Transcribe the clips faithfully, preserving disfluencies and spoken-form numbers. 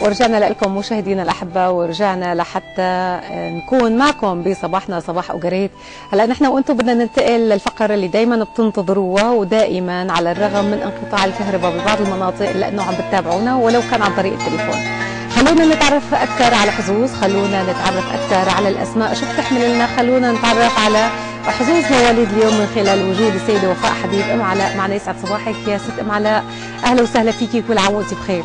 ورجعنا لكم مشاهدينا الأحبة، ورجعنا لحتى نكون معكم بصباحنا صباح أوغريت. هلا نحن وانتم بدنا ننتقل للفقرة اللي دائما بتنتظروها، ودائما على الرغم من انقطاع الكهرباء ببعض المناطق لأنه عم بتتابعونا ولو كان عن طريق التليفون. خلونا نتعرف أكثر على حظوظ، خلونا نتعرف أكثر على الأسماء شو بتحمل لنا، خلونا نتعرف على حظوظ مواليد اليوم من خلال وجود السيدة وفاء حبيب. أم علاء معنا، يسعد صباحك يا ست أم علاء، أهلا وسهلا فيكي، كل عام وأنت بخير.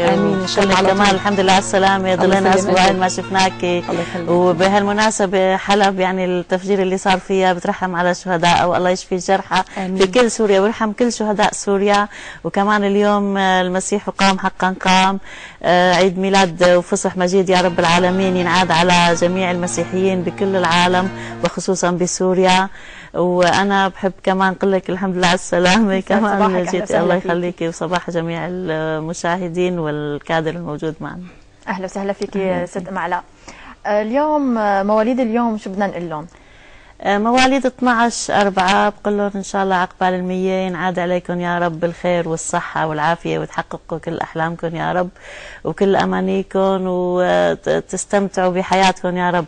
امين ان شاء الله. كمان الحمد لله على السلامه، ضلينا اسبوعين ما شفناكي، وبهالمناسبه حلب يعني التفجير اللي صار فيها بترحم على الشهداء والله يشفي الجرحى في كل سوريا ويرحم كل شهداء سوريا. وكمان اليوم المسيح قام حقا قام، عيد ميلاد وفصح مجيد يا رب العالمين ينعاد على جميع المسيحيين بكل العالم وخصوصا بسوريا. وانا بحب كمان اقول لك الحمد لله على السلامه، كمان جيت الله يخليكي، وصباح جميع المشاهدين والكادر الموجود معنا. اهلا وسهلا فيكي ست ام علاء. اليوم مواليد اليوم شو بدنا نقول لهم؟ مواليد اثنعش أربعة بقول لهم ان شاء الله عقبال المية ينعاد عليكم يا رب بالخير والصحه والعافيه، وتحققوا كل احلامكم يا رب وكل امانيكم، وتستمتعوا بحياتكم يا رب.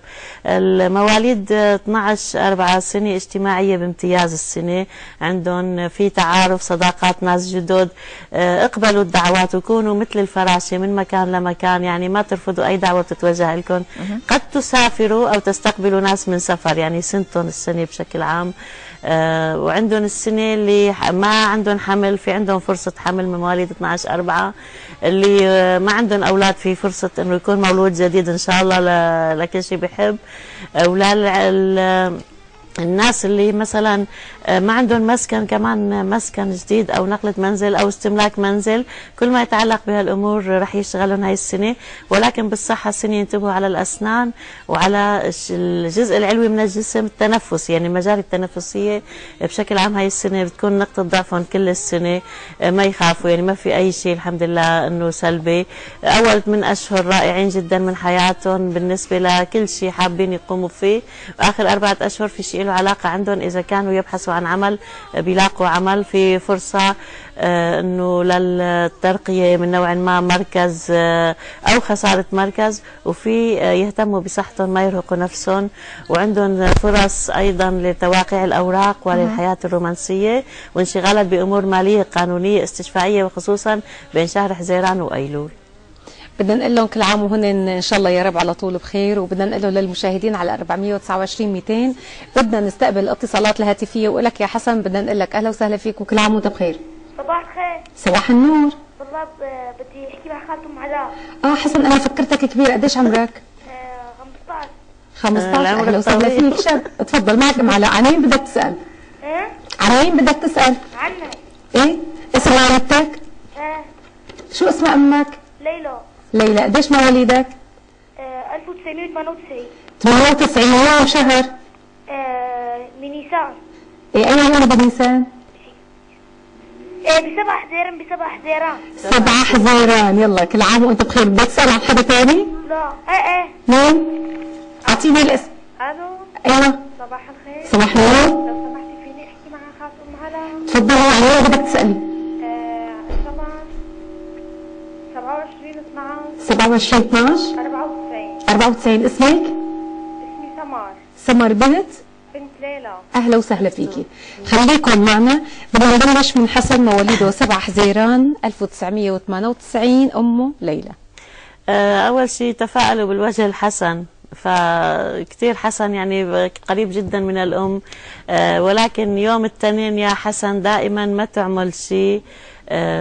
المواليد اثنعش أربعة سنه اجتماعيه بامتياز، السنه عندهم في تعارف، صداقات، ناس جدد. اقبلوا الدعوات وكونوا مثل الفراشه من مكان لمكان، يعني ما ترفضوا اي دعوه بتتوجه لكم. قد تسافروا او تستقبلوا ناس من سفر، يعني سنتهم السنة بشكل عام. آه وعندهم السنة اللي ما عندهم حمل في عندهم فرصة حمل، مواليد اثنعش أربعة اللي آه ما عندهم أولاد في فرصة إنه يكون مولود جديد إن شاء الله لكل شيء بحب. آه ولا الناس اللي مثلا ما عندهم مسكن، كمان مسكن جديد او نقله منزل او استملاك منزل، كل ما يتعلق بهالامور رح يشتغلون هاي السنه. ولكن بالصحه السنه ينتبهوا على الاسنان وعلى الجزء العلوي من الجسم، التنفس يعني المجاري التنفسيه بشكل عام هاي السنه بتكون نقطه ضعفهم كل السنه. ما يخافوا، يعني ما في اي شيء الحمد لله انه سلبي. اول ثمان اشهر رائعين جدا من حياتهم بالنسبه لكل شيء حابين يقوموا فيه، واخر اربعه اشهر في شيء له علاقه عندهم، اذا كانوا يبحثوا عن عمل بيلاقوا عمل، في فرصه آه انه للترقيه من نوع ما، مركز آه او خساره مركز، وفي آه يهتموا بصحتهم ما يرهقوا نفسهم، وعندهم فرص ايضا لتواقيع الاوراق وللحياه الرومانسيه وانشغالات بامور ماليه قانونيه استشفائيه، وخصوصا بين شهر حزيران وايلول. بدنا نقول لهم كل عام وهن ان شاء الله يا رب على طول بخير. وبدنا نقول لهم للمشاهدين على أربعمية وتسعة وعشرين مئتين بدنا نستقبل الاتصالات الهاتفيه. ولك يا حسن بدنا نقول لك اهلا وسهلا فيك وكل عام وانت بخير. صباح الخير. صباح النور. والله بدي احكي مع خالته ام علاء. اه حسن انا فكرتك كبير، قديش عمرك؟ خمسطعش. خمسطعش اهلا وسهلا فيك شاب، تفضل معك ام علاء. عن مين بدك تسال؟ ايه؟ عن مين بدك تسال؟ عنك. ايه؟ اسم عمتك؟ ايه. شو اسم امك؟ ليلى. ليلى، قديش مواليدك؟ آه، ألف وتسعمية وثمانية وتسعين. ثمانية وتسعين ويوم شهر؟ آه، بنيسان. ايه أي عمر بنيسان؟ ايه بسبع حزيران بسبع حزيران. سبع حزيران، يلا كل عام وأنت بخير. بدك تسأل عن حدا ثاني؟ لا، إيه إيه. مين؟ أعطيني الاسم. ألو. أيوه. صباح الخير. صباح النور. لو سمحتي فيني أحكي مع خالتي أم هلا. تفضلي عن مين بدك تسألي؟ سبعة وعشرين اثنعش أربعة وتسعين أربعة وتسعين. اسمك؟ اسمي سمر. سمر بنت؟ بنت ليلى. اهلا وسهلا فيكي. خليكم معنا، بدنا نبلش من حسن مواليده سبعة حزيران ألف وتسعمية وثمانية وتسعين، امه ليلى. أه اول شيء تفاءلوا بالوجه الحسن، فكتير حسن يعني قريب جدا من الام. أه ولكن يوم التنين يا حسن دائما ما تعمل شيء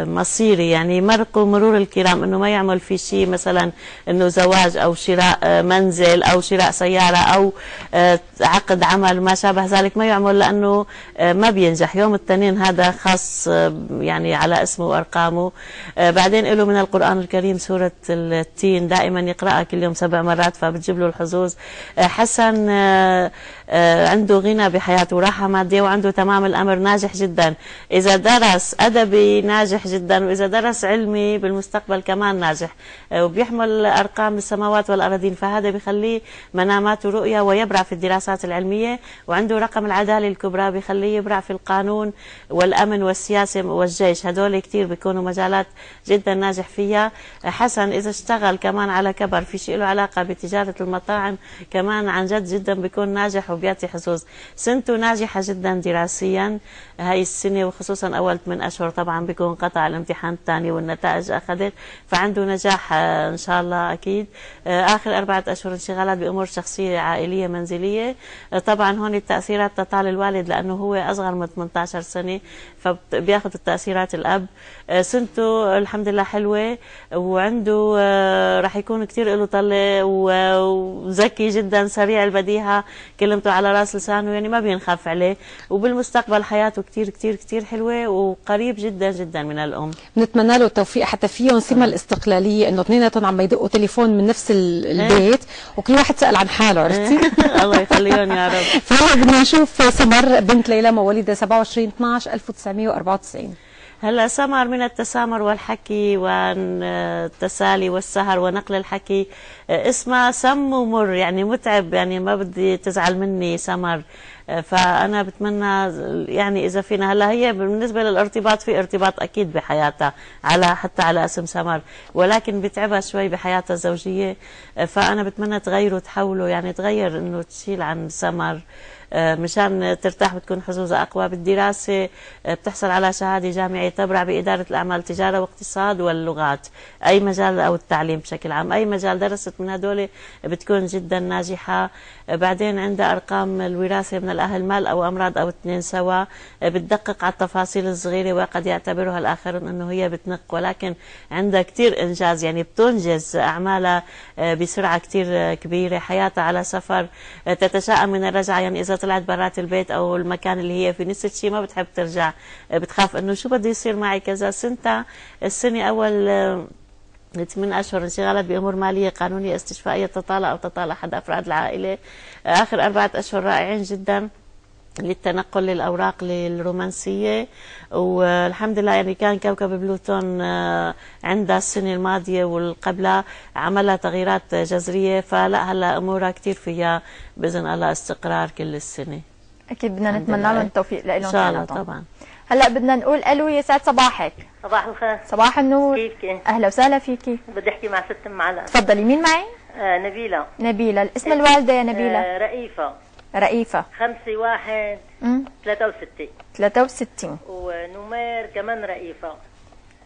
مصيري، يعني مرقوا مرور الكرام، انه ما يعمل في شيء مثلا انه زواج او شراء منزل او شراء سياره او عقد عمل ما شابه ذلك، ما يعمل لانه ما بينجح. يوم التنين هذا خاص يعني على اسمه وارقامه. بعدين له من القران الكريم سوره التين، دائما يقراها كل يوم سبع مرات فبتجيب له الحظوظ. حسن عنده غنى بحياته وراحه ماديه وعنده تمام الامر، ناجح جدا اذا درس، ادبي، ناجح ناجح جدا، واذا درس علمي بالمستقبل كمان ناجح، وبيحمل ارقام السماوات والاراضين، فهذا بخليه مناماته رؤيه ويبرع في الدراسات العلميه، وعنده رقم العداله الكبرى بخليه يبرع في القانون والامن والسياسه والجيش، هدول كثير بيكونوا مجالات جدا ناجح فيها. حسن اذا اشتغل كمان على كبر في شيء له علاقه بتجاره المطاعم كمان عن جد جدا بيكون ناجح وبيعطي حظوظ. سنته ناجحه جدا دراسيا هاي السنه، وخصوصا اول ثمان اشهر طبعا بيكون قطع الامتحان الثاني والنتائج اخذت، فعنده نجاح ان شاء الله اكيد. اخر اربعه اشهر انشغالات بامور شخصيه عائليه منزليه، طبعا هون التاثيرات تطال الوالد لانه هو اصغر من ثمانية عشر سنه فبياخذ التاثيرات الاب. سنته الحمد لله حلوه، وعنده راح يكون كثير له طله وذكي جدا سريع البديهه، كلمته على راس لسانه يعني ما بينخاف عليه، وبالمستقبل حياته كثير كثير كثير حلوه وقريب جدا جدا من الام. بنتمنى له التوفيق حتى فيهم سمه الاستقلاليه، انه اثنيناتهم عم يدقوا تليفون من نفس البيت وكل واحد سال عن حاله، عرفتي؟ الله يخليهم يا رب. فهلا بدنا نشوف سمر بنت ليلى مواليد سبعة وعشرين اثنعش ألف وتسعمية وأربعة وتسعين. هلا سمر من التسامر والحكي والتسالي والسهر ونقل الحكي، اسمها سم ومر يعني متعب، يعني ما بدي تزعل مني سمر، فانا بتمنى يعني اذا فينا هلا هي بالنسبه للارتباط في ارتباط اكيد بحياتها على حتى على اسم سمر، ولكن بتعبها شوي بحياتها الزوجيه، فانا بتمنى تغيره تحوله يعني تغير انه تشيل عن سمر مشان ترتاح وتكون حظوظها اقوى بالدراسه، بتحصل على شهاده جامعيه تبرع باداره الاعمال تجاره واقتصاد واللغات، اي مجال او التعليم بشكل عام، اي مجال درست من هدول بتكون جدا ناجحه. بعدين عندها ارقام الوراثه من الاهل، مال او امراض او اثنين سوا، بتدقق على التفاصيل الصغيره وقد يعتبرها الاخرون انه هي بتنق، ولكن عندها كثير انجاز يعني بتنجز اعمالها بسرعه كثير كبيره، حياتها على سفر، تتشائم من الرجعه يعني اذا طلعت برات البيت او المكان اللي هي فيه نفس الشيء ما بتحب ترجع، بتخاف انه شو بده يصير معي كذا. سنتها السنه اول ثمان اشهر انشغالات بامور ماليه قانونيه استشفائيه تطالع او تطالع احد افراد العائله. اخر اربعه اشهر رائعين جدا للتنقل للاوراق للرومانسيه، والحمد لله يعني كان كوكب بلوتون عندها السنه الماضيه والقبلها عملها تغييرات جذريه، فلا هلا امورها كثير فيها باذن الله استقرار كل السنه. اكيد بدنا نتمنى لهم التوفيق لهم ان شاء الله طبعا. هلا بدنا نقول الو يا سعد صباحك. صباح الخير. صباح النور. كيفك؟ اهلا وسهلا فيكي. بدي احكي مع ست ام علاء. تفضلي. مين معي؟ آه نبيله. نبيله، اسم الوالده يا نبيله؟ آه رئيفه. رئيفة خمسة واحد ثلاثة وستين ثلاثة وستين ونمير كمان رئيفة.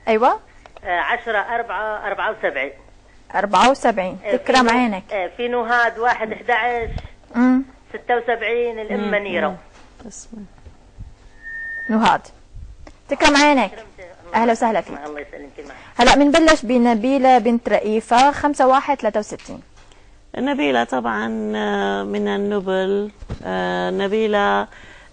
أيوة عشرة أربعة أربعة وسبعين أربعة وسبعين تكرم عينك. في نهاد واحد أحد عشر ستة وسبعين الأم منيرة. نهاد تكرم عينك. أهلا وسهلا فيك. الله يسلمك. هلا بنبلش بنبيلة بنت رئيفة خمسة واحد ثلاثة وستين. نبيلة طبعا من النبل. نبيلة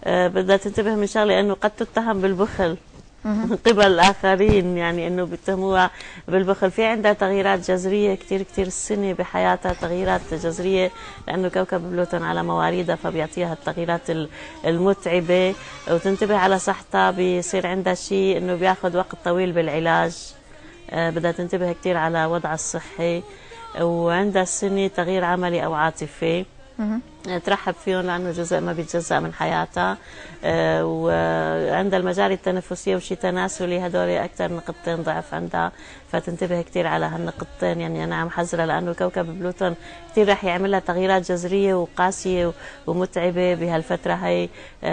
بدها تنتبه من شغله انه قد تتهم بالبخل من قبل الاخرين، يعني انه بيتهموها بالبخل. في عندها تغييرات جذريه كثير كثير السنه بحياتها، تغييرات جذريه لانه كوكب بلوتون على مواريدها فبيعطيها التغييرات المتعبه، وتنتبه على صحتها، بيصير عندها شيء انه بياخذ وقت طويل بالعلاج، بدها تنتبه كثير على وضعها الصحي. وعندها السنه تغيير عملي او عاطفي ترحب فيهم لانه جزء ما بيتجزأ من حياتها، وعندها المجاري التنفسيه وشي تناسلي، هدول اكثر نقطتين ضعف عندها فتنتبه كثير على هالنقطتين، يعني انا عم حذرها لانه كوكب بلوتون كثير رح يعملها تغييرات جذريه وقاسيه ومتعبه بهالفتره هي.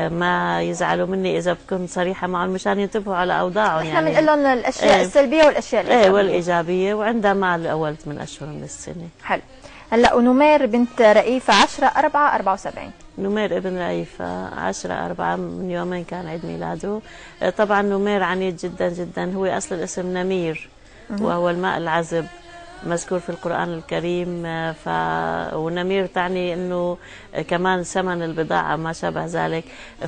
ما يزعلوا مني اذا بكون صريحه معهم مشان ينتبهوا على اوضاعهم، يعني احنا بنقول لهم الاشياء ايه السلبيه والاشياء الايجابيه. ايه والايجابيه. وعندها مال اول ثمان اشهر من السنه. حلو. هلا ونمير بنت رئيفة عشرة أربعة أربعة وسبعين. نمير ابن رئيفة عشرة أربعة من يومين كان عيد ميلاده. طبعا نمير عنيد جدا جدا، هو أصل الاسم نمير وهو الماء العذب مذكور في القرآن الكريم، ف... ونمير تعني انه كمان ثمن البضاعة ما شابه ذلك،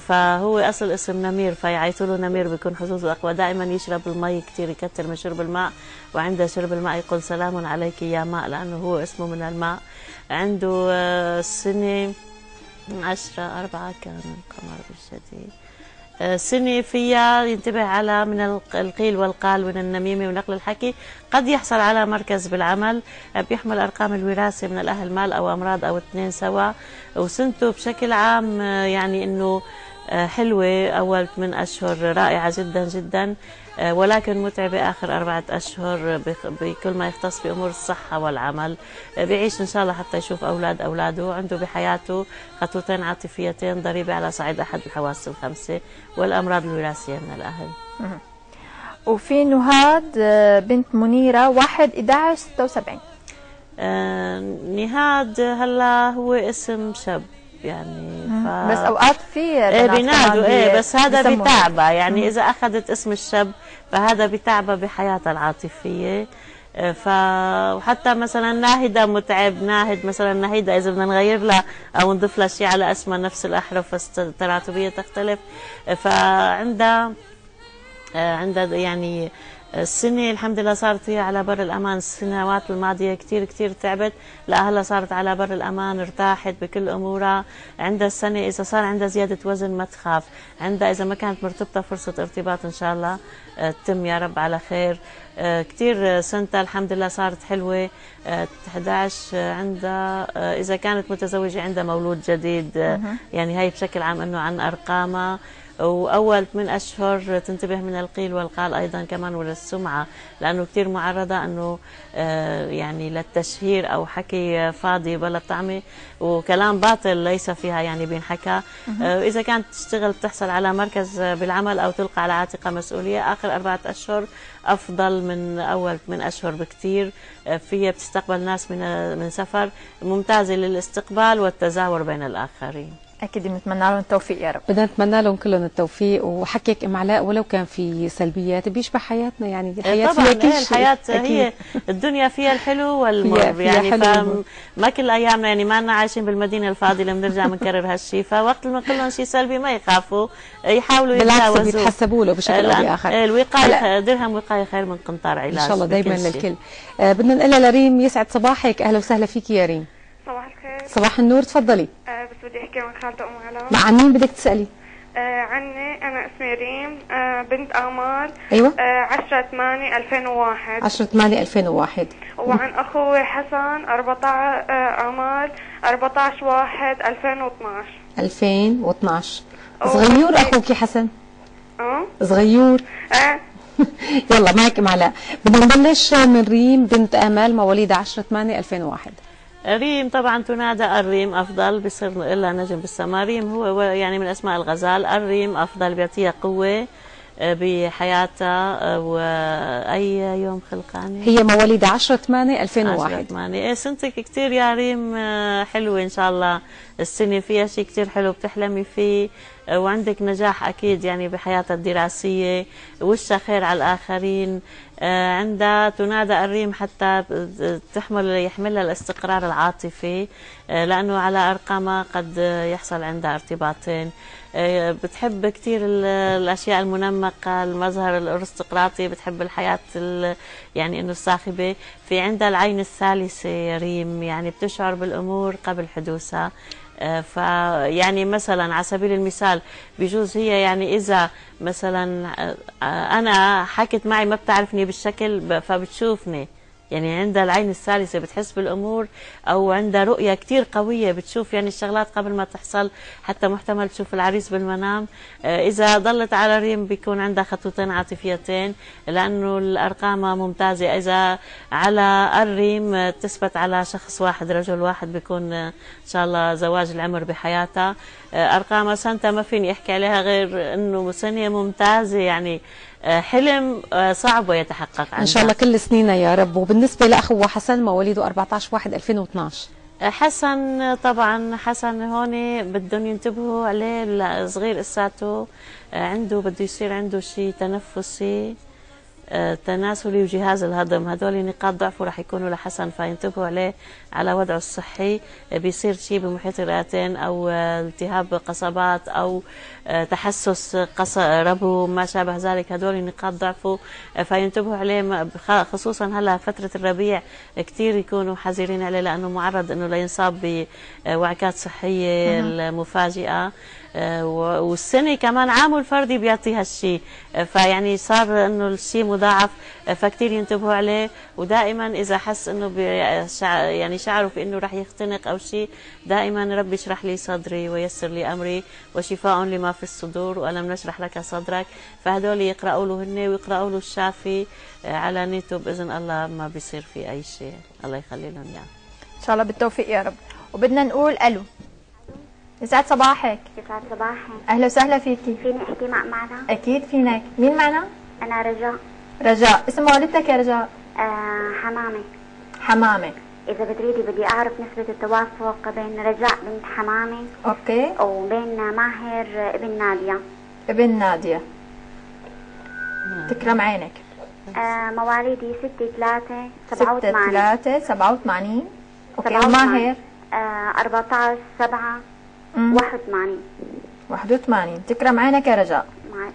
فهو اصل اسم نمير فيعيطوا له نمير بيكون حظوظه اقوى. دائما يشرب المي كثير، يكثر من شرب الماء، وعند شرب الماء يقول سلام عليك يا ماء لانه هو اسمه من الماء. عنده السنة عشرة أربعة كان القمر بالشديد سنة فيها ينتبه على من القيل والقال ومن النميمة ونقل الحكي، قد يحصل على مركز بالعمل، بيحمل أرقام الوراثة من الأهل مال أو أمراض أو اثنين سوا، وسنته بشكل عام يعني أنه حلوة أول ثمان أشهر رائعة جدا جدا، ولكن متعبة آخر أربعة أشهر بكل ما يختص بأمور الصحة والعمل. بيعيش إن شاء الله حتى يشوف أولاد أولاده. عنده بحياته خطوتين عاطفيتين، ضريبة على صعيد أحد الحواس الخمسة والأمراض الوراثية من الأهل. وفي نهاد بنت منيرة واحد إحدى عشر ستة وسبعين. آه نهاد هلا هو اسم شاب يعني ف... بس اوقات في بينادوا ايه بس هذا بتعبها يعني. مم. اذا اخذت اسم الشاب فهذا بتعبها بحياتها العاطفيه. ف وحتى مثلا ناهده متعب، ناهد مثلا ناهده اذا بدنا نغير لها او نضيف لها شيء على اسمها نفس الاحرف بس التراتبيه تختلف. فعندها عندها يعني السنة الحمد لله صارت هي على بر الأمان. السنوات الماضية كتير كتير تعبت، لا هلا صارت على بر الأمان، ارتاحت بكل أمورها. عندها السنة إذا صار عندها زيادة وزن ما تخاف، عندها إذا ما كانت مرتبطة فرصة ارتباط إن شاء الله تتم يا رب على خير. كتير سنتها الحمد لله صارت حلوة. إحدى عشر عندها إذا كانت متزوجة عندها مولود جديد، يعني هاي بشكل عام أنه عن أرقامها. وأول من أشهر تنتبه من القيل والقال أيضا كمان وللسمعة، لأنه كتير معرضة أنه يعني للتشهير أو حكي فاضي بلا طعمة وكلام باطل ليس فيها يعني بينحكى. إذا كانت تشتغل تحصل على مركز بالعمل أو تلقى على عاتقها مسؤولية. آخر أربعة أشهر أفضل من أول من أشهر بكتير، فيها بتستقبل ناس من من سفر، ممتازة للاستقبال والتزاور بين الآخرين. أكيد بنتمنى لهم التوفيق يا رب. بدنا نتمنى لهم كلهم التوفيق. وحكيك أم علاء ولو كان في سلبيات بيشبه حياتنا يعني. الحياة طبعاً فيها كل شيء. الحياة هي الدنيا فيها الحلو والمر فيها يعني. فما ما كل أيامنا يعني ما لنا عايشين بالمدينة الفاضية اللي بنرجع بنكرر هالشيء. فوقت ما كلهم شيء سلبي ما يخافوا، يحاولوا يتجاوزوا. بالعكس بيتحسبوا له بشكل أو بآخر. الوقاية درهم وقاية خير من قنطار علاج. إن شاء الله دايماً للكل. آه بدنا نقلها لريم يسعد صباحك. أهلا وسهلا فيك يا ريم. صباح الخير. صباح النور، تفضلي. أه بس بدي احكي عن خالته ام علاء. مع مين بدك تسالي؟ أه عني انا اسمي ريم، أه بنت امال. ايوه. أه عشرة ثمانية ألفين وواحد. عشرة ثمانية ألفين وواحد. وعن اخوي حسن أربعة عشر أه امال أربعة عشر واحد ألفين واثنعش. ألفين واثنعش. صغيور اخوك حسن؟ اه صغيور. اه يلا معك ام علاء. بدنا نبلش من ريم بنت امل مواليد عشرة ثمانية ألفين وواحد. ريم طبعا تنادى الريم أفضل، بصير إلا نجم بالسماء. ريم هو يعني من أسماء الغزال. الريم أفضل بيعطيها قوة بحياتها. وأي يوم خلقانة؟ هي مواليد عشرة ثمانية ألفين وواحد. عشرة ثمانية. سنتك كتير يا ريم حلوة إن شاء الله. السنة فيها شيء كتير حلو بتحلمي فيه، وعندك نجاح أكيد يعني بحياتها الدراسية. وشها خير على الآخرين. عندها تنادى الريم حتى تحمل يحملها الاستقرار العاطفي، لأنه على أرقامها قد يحصل عندها ارتباطين. بتحب كتير الأشياء المنمقة، المظهر الأرستقراطي، بتحب الحياة يعني إنه الصاخبة. في عندها العين الثالثة ريم، يعني بتشعر بالأمور قبل حدوثها. فيعني مثلا على سبيل المثال بجوز هي يعني إذا مثلا أنا حكت معي ما بتعرفني بالشكل فبتشوفني، يعني عندها العين الثالثة بتحس بالأمور. أو عندها رؤية كتير قوية، بتشوف يعني الشغلات قبل ما تحصل، حتى محتمل تشوف العريس بالمنام. إذا ضلت على ريم بيكون عندها خطوتين عاطفيتين، لأنه الأرقام ممتازة. إذا على الريم تثبت على شخص واحد، رجل واحد، بيكون إن شاء الله زواج العمر بحياتها. أرقامها سنتها ما فيني أحكي عليها غير أنه سنة ممتازة، يعني حلم صعب يتحقق عنها. إن شاء الله كل سنينها يا رب. وبالنسبة لأخوه حسن مواليده أربعة عشر واحد ألفين واثنعش. حسن طبعا حسن هون بدهم ينتبهوا عليه، صغير لساته. عنده بده يصير عنده شيء تنفسي تناسلي وجهاز الهضم، هذول نقاط ضعفه رح يكونوا لحسن، فينتبهوا عليه على وضعه الصحي. بيصير شيء بمحيط الرئتين او التهاب قصبات او تحسس قص ربو ما شابه ذلك، هذول نقاط ضعفه فينتبهوا عليه. خصوصا هلا فتره الربيع كثير يكونوا حذرين عليه، لانه معرض انه لينصاب بوعكات صحيه مفاجئه. والسنه كمان عامل فردي بيعطي هالشيء، فيعني صار انه الشيء مضاعف، فكتير ينتبهوا عليه. ودائما اذا حس انه يعني شعروا بانه رح يختنق او شيء، دائما ربي اشرح لي صدري ويسر لي امري وشفاء لما في الصدور والم نشرح لك صدرك، فهدول يقراوا له هن ويقراوا له الشافي على نيته باذن الله، ما بيصير في اي شيء، الله يخلي لهم اياه. ان شاء الله بالتوفيق يا رب. وبدنا نقول الو. يسعد صباحك. يسعد صباحك. اهلا وسهلا فيكي. فينا احكي مع معنا؟ اكيد فينك. مين معنا؟ انا رجاء. رجاء، اسم والدتك يا رجاء؟ آه حمامة. حمامة. إذا بتريدي بدي أعرف نسبة التوافق بين رجاء بنت حمامة اوكي وبين ماهر ابن نادية. ابن نادية. تكرم عينك. آه مواليدي ستة ثلاثة سبعة وثمانين. اوكي وماهر؟ أربعة عشر سبعة واحد وثمانين. تكرم عينك يا رجاء.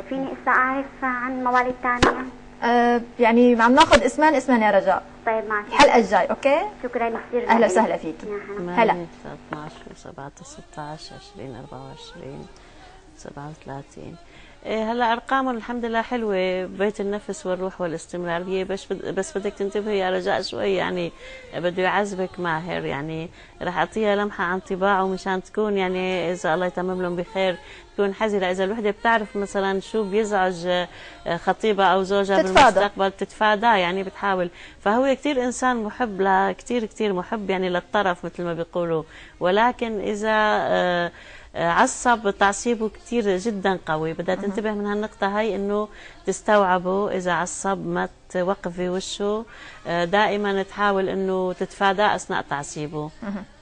فيني إسا أعرف عن مواليد ثانية؟ أه يعني عم ناخذ اسمان اسمان يا رجاء. طيب معك الحلقه الجاي. اوكي شكرا كثير. اهلا وسهلا فيكي. هلا ثلاثة عشر وسبعة عشر وستة عشر عشرين أربعة وعشرين سبعة وثلاثين. هلا ارقامهم الحمد لله حلوه، بيت النفس والروح والاستمراريه، بس بس بدك تنتبهي يا رجاء شوي، يعني بده يعذبك ماهر، يعني راح اعطيها لمحه عن طباعه مشان تكون يعني اذا الله يتمم لهم بخير تكون حذره. اذا الوحده بتعرف مثلا شو بيزعج خطيبه او زوجها بالمستقبل بتتفاداه، يعني بتحاول. فهو كثير انسان محب، لا كثير كثير محب يعني للطرف مثل ما بيقولوا، ولكن اذا عصب تعصيبه كثير جدا قوي، بدها تنتبه من هالنقطة هاي انه تستوعبه. إذا عصب ما توقفي وشه، دائما تحاول انه تتفاداه أثناء تعصيبه،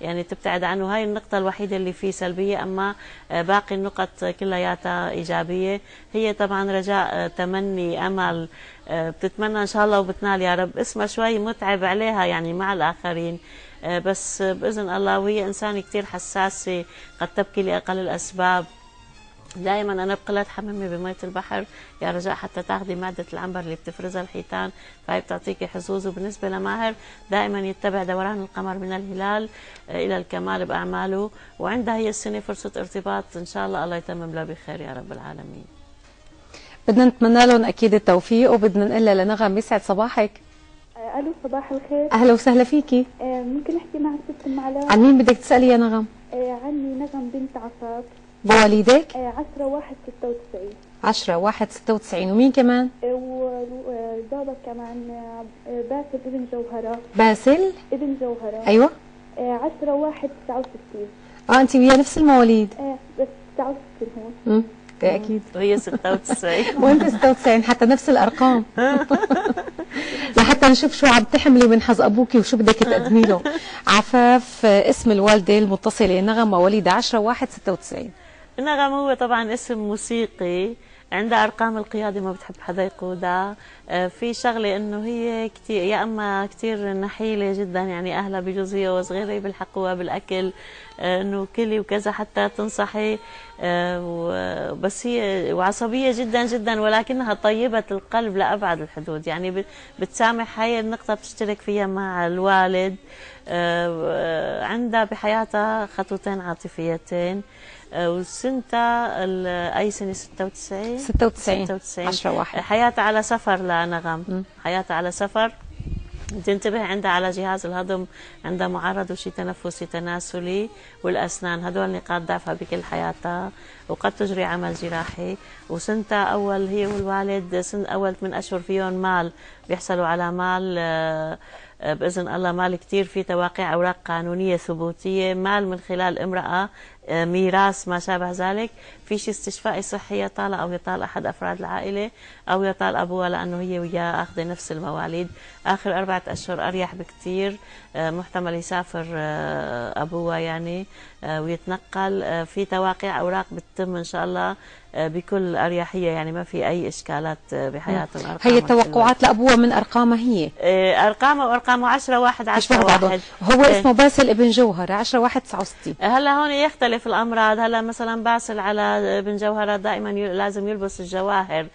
يعني تبتعد عنه. هاي النقطة الوحيدة اللي فيه سلبية، أما باقي النقط كلياتها إيجابية. هي طبعا رجاء تمني، أمل، بتتمنى إن شاء الله وبتنال يا رب. اسمها شوي متعب عليها يعني مع الآخرين، بس بإذن الله. وهي إنسانة كتير حساسة، قد تبكي لأقل الأسباب. دائما أنا بقلت حمامي بمية البحر يا رجاء حتى تاخذي مادة العنبر اللي بتفرزها الحيتان، فهي بتعطيكي حظوظ. وبالنسبة لماهر دائما يتبع دوران القمر من الهلال إلى الكمال بأعماله، وعندها هي السنة فرصة ارتباط إن شاء الله، الله يتمم لها بخير يا رب العالمين. بدنا نتمنى لهم أكيد التوفيق. وبدنا نقول لنغم يسعد صباحك. الو صباح الخير. اهلا وسهلا فيكي. آه ممكن احكي مع الست ام علاء؟ عن مين بدك تسالي يا نغم؟ آه عني نغم بنت عصام. بوالديك؟ آه عشرة واحد ستة وتسعين. ومين كمان؟ آه وبابا كمان. آه باسل ابن جوهرة. باسل ابن جوهرة. ايوه. آه عشرة واحد تسعة وستين. اه انت وياه نفس المواليد؟ ايه بس تسعة وستين هون. امم اكيد. وهي ستة وتسعين وانت ستة وتسعين، حتى نفس الارقام. لحتى نشوف شو عم تحملي من حظ ابوكي وشو بدك تقدمي له. عفاف اسم الوالده المتصله نغم، مواليد عشرة واحد ستة وتسعين. نغم هو طبعا اسم موسيقي، عندها ارقام القياده، ما بتحب حدا يقودها. في شغله انه هي كثير يا اما كثير نحيله جدا، يعني اهلها بجوز هي وصغيره بيلحقوها بالاكل انه كلي وكذا حتى تنصحي، بس هي وعصبيه جدا جدا، ولكنها طيبه القلب لابعد الحدود، يعني بتسامح. هي النقطه بتشترك فيها مع الوالد. عندها بحياتها خطوتين عاطفيتين، وسنتها اي سنه؟ ستة وتسعين ستة وتسعين. عشرة واحد. حياتها على سفر لنغم، حياتها على سفر. تنتبه عندها على جهاز الهضم، عندها معرض وشي تنفسي تناسلي، والاسنان، هدول نقاط ضعفها بكل حياتها، وقد تجري عمل جراحي. وسنتها اول هي والوالد سن اول ثمان اشهر فيهم مال، بيحصلوا على مال باذن الله، مال كثير في تواقيع اوراق قانونيه ثبوتيه، مال من خلال امراه، ميراث، ما شابه ذلك. في شيء استشفائي صحي يطال او يطال احد افراد العائله او يطال ابوها، لانه هي وياه اخذه نفس المواليد. اخر اربعه اشهر اريح بكثير، محتمل يسافر ابوها يعني ويتنقل. في تواقيع اوراق بتتم ان شاء الله بكل اريحيه، يعني ما في اي اشكالات بحياتهم. هي توقعات لابوها من ارقامها هي؟ ارقامها وارقامه عشرة واحد عشرة واحد. هو اسمه باسل ابن جوهر عشرة واحد تسعة وستين. هلا هون يختلف الامراض. هلا مثلا باسل على ابن جوهره دائما لازم يلبس الجواهر،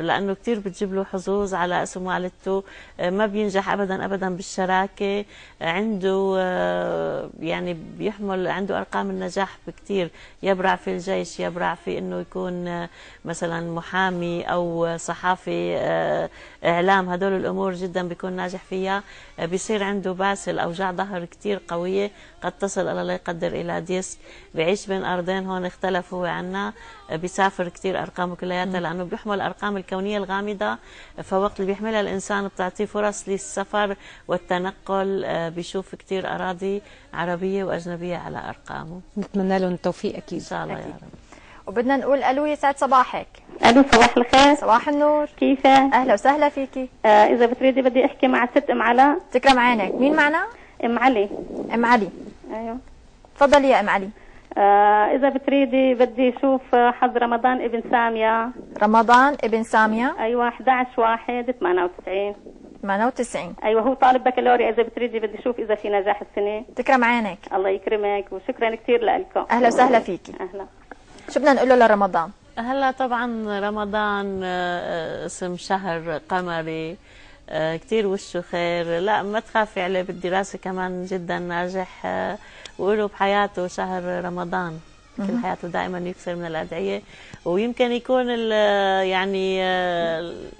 لانه كثير بتجيب له حظوظ على اسم والدته، ما بينجح ابدا ابدا بالشراكه، عنده يعني بيحمل عنده ارقام النجاح بكثير، يبرع في الجيش، يبرع في انه يكون مثلا محامي او صحافي اعلام، هدول الامور جدا بيكون ناجح فيها. بيصير عنده باسل اوجاع ظهر كثير قويه قد تصل الله لا يقدر الى ديسك، بيعيش بين ارضين هون اختلف هو عنا، بيسافر كثير ارقامه كلياتها لانه بيحمل الارقام الكونيه الغامضه، فوقت اللي بيحملها الانسان بتعطيه فرص للسفر والتنقل، بيشوف كثير اراضي عربيه واجنبيه على ارقامه. نتمنى لهم التوفيق اكيد ان شاء الله يا رب. وبدنا نقول الو يسعد صباحك. الو صباح الخير. صباح النور. كيفك؟ اهلا وسهلا فيكي. آه اذا بتريدي بدي احكي مع الست ام علاء. تكرم عينك، مين معنا؟ ام علي. ام علي. ايوه. تفضلي يا ام علي. آه إذا بتريدي بدي أشوف حظ رمضان ابن سامية. رمضان ابن سامية. أيوة احد عشر واحد ثمانية وتسعين. ثمانية وتسعين. أيوة هو طالب بكالوريا، إذا بتريدي بدي أشوف إذا في نجاح السنة. تكرم عينك. الله يكرمك وشكرا كثير لكم. أهلا وسهلا فيكي. أهلا. شو بدنا نقول له لرمضان؟ هلا طبعا رمضان اسم شهر قمري، كثير وشه خير، لا ما تخافي عليه بالدراسة كمان جدا ناجح، وله بحياته شهر رمضان كل حياته دائما يكثر من الأدعية، ويمكن يكون يعني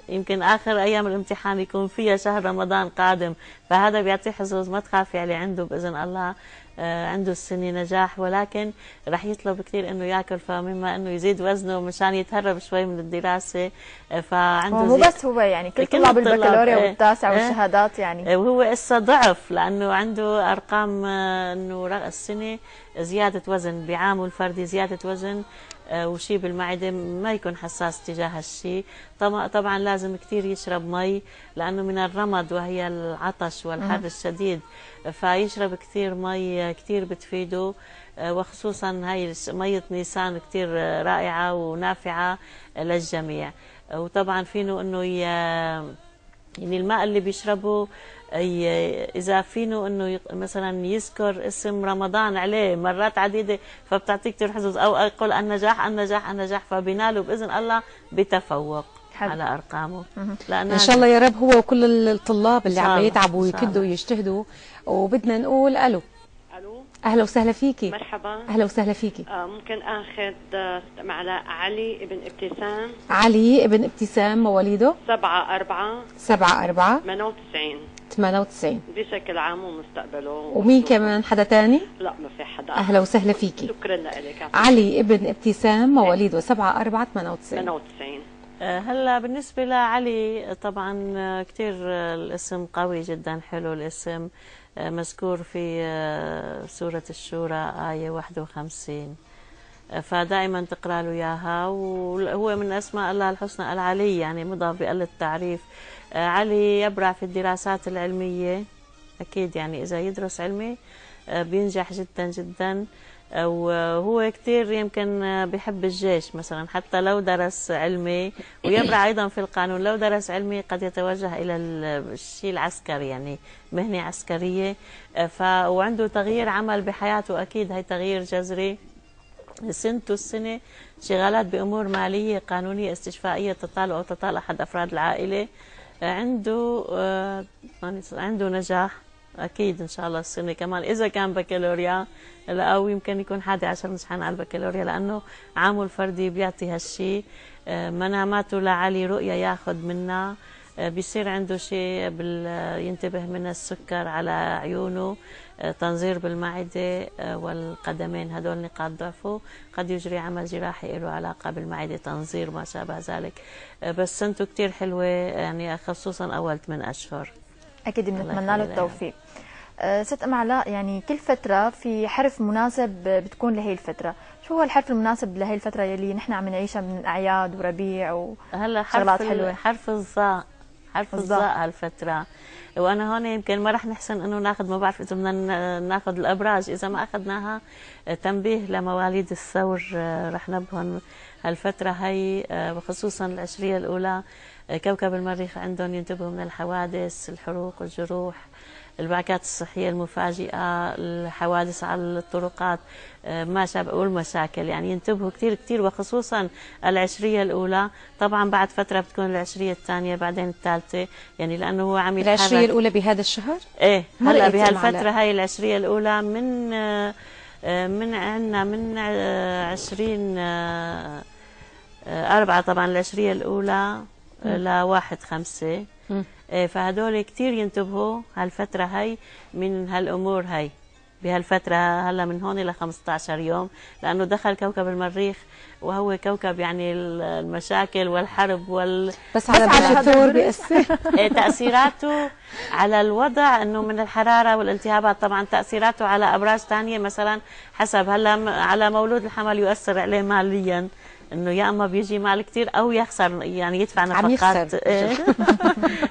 يمكن آخر أيام الامتحان يكون فيها شهر رمضان قادم، فهذا بيعطيه حظوظ ما تخافي عليه، عنده بإذن الله عنده السنة نجاح، ولكن رح يطلب كثير انه ياكل، فمما انه يزيد وزنه مشان يتهرب شوي من الدراسة، فعنده مو بس هو يعني كل طلاب البكالوريا والتاسع والشهادات يعني، وهو هسه ضعف لانه عنده ارقام انه السنة زيادة وزن بعامه الفردي، زيادة وزن وشي بالمعدة، ما يكون حساس تجاه هالشيء، طبعا لازم كثير يشرب مي لانه من الرمد وهي العطش والحر الشديد، فيشرب كثير مي كثير بتفيده، وخصوصا هاي مية نيسان كثير رائعة ونافعة للجميع، وطبعا فينه انه يعني الماء اللي بيشربه إذا فينه إنه مثلا يذكر اسم رمضان عليه مرات عديدة فبتعطيه كثير حظوظ، أو يقول النجاح النجاح النجاح، فبينالوا بإذن الله بتفوق حبيب على أرقامه. إن شاء الله يا رب هو وكل الطلاب اللي عم يتعبوا ويكدوا ويجتهدوا. وبدنا نقول ألو. ألو أهلا وسهلا فيكي. مرحبا. أهلا وسهلا فيكي. آه ممكن آخذ معلاء علي ابن ابتسام. علي ابن ابتسام مواليده؟ سبعة أربعة. سبعة أربعة. ثمانية وتسعين. ثمانية وتسعين. بشكل عام ومستقبله. ومين كمان حدا تاني؟ لا ما في حدا. أهلا وسهلا فيكي. شكرا لك. علي ابن ابتسام مواليده سبعة أربعة ثمانية وتسعين. ثمانية وتسعين. هلا بالنسبة لعلي طبعا كثير الاسم قوي جدا، حلو الاسم، مذكور في سورة الشورى آية واحد وخمسين، فدائما تقرأ له إياها، وهو من أسماء الله الحسنى العلي، يعني مضاف بقلة التعريف. علي يبرع في الدراسات العلمية أكيد، يعني إذا يدرس علمي بينجح جدا جدا، وهو كثير يمكن بحب الجيش مثلا، حتى لو درس علمي ويبرع ايضا في القانون، لو درس علمي قد يتوجه الى الشيء العسكري يعني مهنه عسكريه، ف وعنده تغيير عمل بحياته اكيد، هي تغيير جذري، سنته السنه شغالات بامور ماليه قانونيه استشفائيه تطال او تطال احد افراد العائله، عنده عنده نجاح أكيد إن شاء الله السنة كمان، إذا كان بكالوريا أو يمكن يكون حادي عشر نجحان على البكالوريا، لأنه عامه الفردي بيعطي هالشي. مناماته لعلي رؤية ياخذ منها، بيصير عنده شيء ينتبه من السكر على عيونه، تنظير بالمعدة والقدمين، هدول نقاط ضعفه، قد يجري عمل جراحي له علاقة بالمعدة، تنظير ما شابه ذلك، بس سنته كتير حلوة يعني خصوصا أول ثمان أشهر. أكيد بنتمنى له التوفيق. أه ست أم علاء، يعني كل فترة في حرف مناسب بتكون لهي الفترة، شو هو الحرف المناسب لهي الفترة يلي نحن عم نعيشها من أعياد وربيع وشغلات حلوة؟ حرف الظاء، حرف الظاء هالفترة، وأنا هون يمكن ما رح نحسن إنه ناخذ، ما بعرف إذا بدنا ناخذ الأبراج، إذا ما أخذناها تنبيه لمواليد الثور رح نبهن هالفترة هي، وخصوصا العشرية الأولى كوكب المريخ عندهم ينتبهوا من الحوادث، الحروق والجروح، البعكات الصحية المفاجئة، الحوادث على الطرقات ما شابه والمشاكل، يعني ينتبهوا كثير كثير، وخصوصا العشرية الأولى. طبعا بعد فترة بتكون العشرية الثانية بعدين الثالثة، يعني لأنه هو عم يتحرك. العشرية الأولى بهذا الشهر؟ إيه هلا بهالفترة هاي العشرية الأولى من من عندنا من عشرين أربعة، طبعا العشرية الأولى لواحد خمسة، فهدول كتير ينتبهوا هالفترة هاي من هالأمور هاي بهالفترة هلا من هون إلى خمسة عشر يوم، لأنه دخل كوكب المريخ وهو كوكب يعني المشاكل والحرب وال بس على الثور بيأثر تأثيراته على الوضع، أنه من الحرارة والالتهابات. طبعا تأثيراته على أبراج ثانية مثلا حسب، هلا على مولود الحمل يؤثر عليه ماليا، انه يا اما بيجي مال كثير او يخسر، يعني يدفع نفقات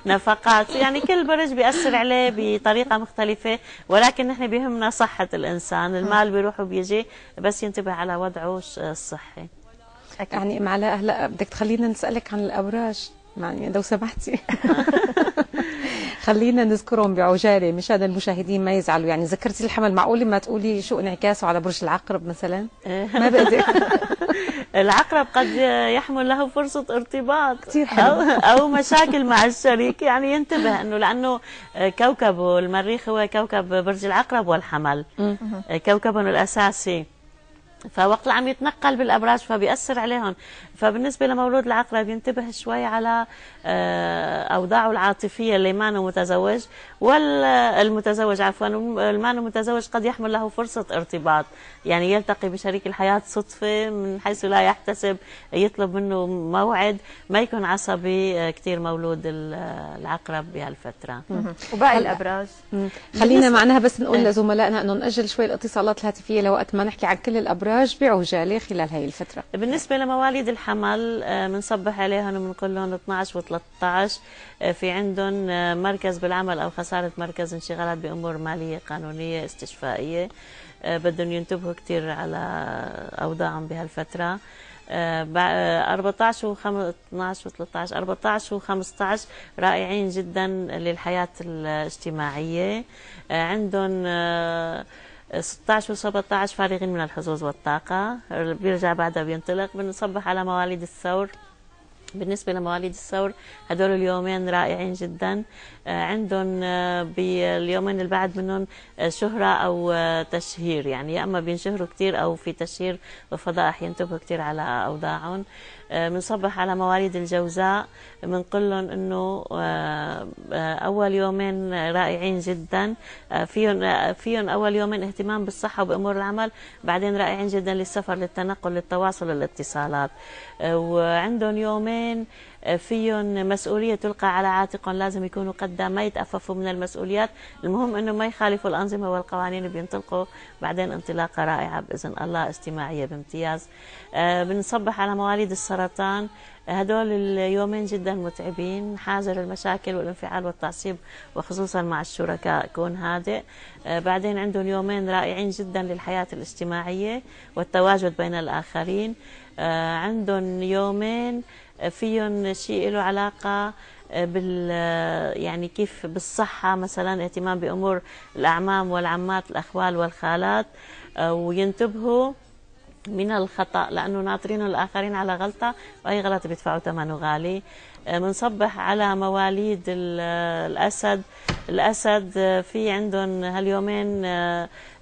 نفقات يعني كل برج بيأثر عليه بطريقه مختلفه، ولكن نحن بيهمنا صحه الانسان، المال بيروح وبيجي بس ينتبه على وضعه الصحي. يعني أم علاء هلا بدك تخلينا نسالك عن الابراج، يعني لو سمحتي خلينا نذكرهم بعجاله مشان المشاهدين ما يزعلوا. يعني ذكرتي الحمل، معقول ما تقولي شو انعكاسه على برج العقرب مثلا؟ ما بقدر العقرب قد يحمل له فرصة ارتباط كتير حلو أو مشاكل مع الشريك، يعني ينتبه أنه لأنه كوكبه المريخ هو كوكب برج العقرب والحمل كوكبهم الأساسي، فوقت عم يتنقل بالأبراج فبيأثر عليهم. فبالنسبة لمولود العقرب ينتبه شوي على أوضاعه العاطفية، اللي ما أنه متزوج والمتزوج عفوا ما أنه متزوج قد يحمل له فرصة ارتباط، يعني يلتقي بشريك الحياة صدفة من حيث لا يحتسب، يطلب منه موعد، ما يكون عصبي كثير مولود العقرب بهالفترة. وباقي الأبراج خلينا معناها بس نقول لزملائنا أنه نأجل شوي الاتصالات الهاتفية لوقت ما نحكي عن كل الأبراج بعجالة خلال هاي الفترة. بالنسبة لمواليد الحياة حمل بنصبح عليهم وبنقول لهم اثنعش وثلاثطعش في عندهم مركز بالعمل او خساره مركز، انشغالات بامور ماليه قانونيه استشفائيه، بدهم ينتبهوا كثير على اوضاعهم بهالفتره. أربعطعش وخمسطعش أربعطعش وخمسطعش رائعين جدا للحياه الاجتماعيه، عندهم ستطعش وسبعطعش فارغين من الحظوظ والطاقة، بيرجع بعدها بينطلق. بنصبح على مواليد الثور، بالنسبة لمواليد الثور هدول اليومين رائعين جدا، عندهم باليومين اللي بعد منهم شهرة أو تشهير، يعني يا أما بينشهروا كتير أو في تشهير وفضائح، ينتبهوا كتير على أوضاعهم. بنصبح على مواليد الجوزاء بنقول لهم انه اول يومين رائعين جدا، فيهم فيهم اول يومين اهتمام بالصحه وبامور العمل، بعدين رائعين جدا للسفر للتنقل للتواصل للاتصالات، وعندهم يومين فيهم مسؤوليه تلقى على عاتقهم، لازم يكونوا قدها، ما يتأففوا من المسؤوليات، المهم انه ما يخالفوا الانظمه والقوانين، بينطلقوا بعدين انطلاقه رائعه باذن الله اجتماعيه بامتياز. بنصبح على مواليد السرطان، هدول اليومين جدا متعبين، حاذر المشاكل والانفعال والتعصيب وخصوصا مع الشركاء، كون هادئ. بعدين عندهم يومين رائعين جدا للحياه الاجتماعيه والتواجد بين الاخرين، عندهم يومين فيهم شيء له علاقه بال يعني كيف بالصحه، مثلا اهتمام بامور الاعمام والعمات الاخوال والخالات، وينتبهوا من الخطأ لأنه ناطرين الآخرين على غلطة وأي غلط بيدفعوا ثمنه غالي. منصبح على مواليد الأسد، الأسد في عندهم هاليومين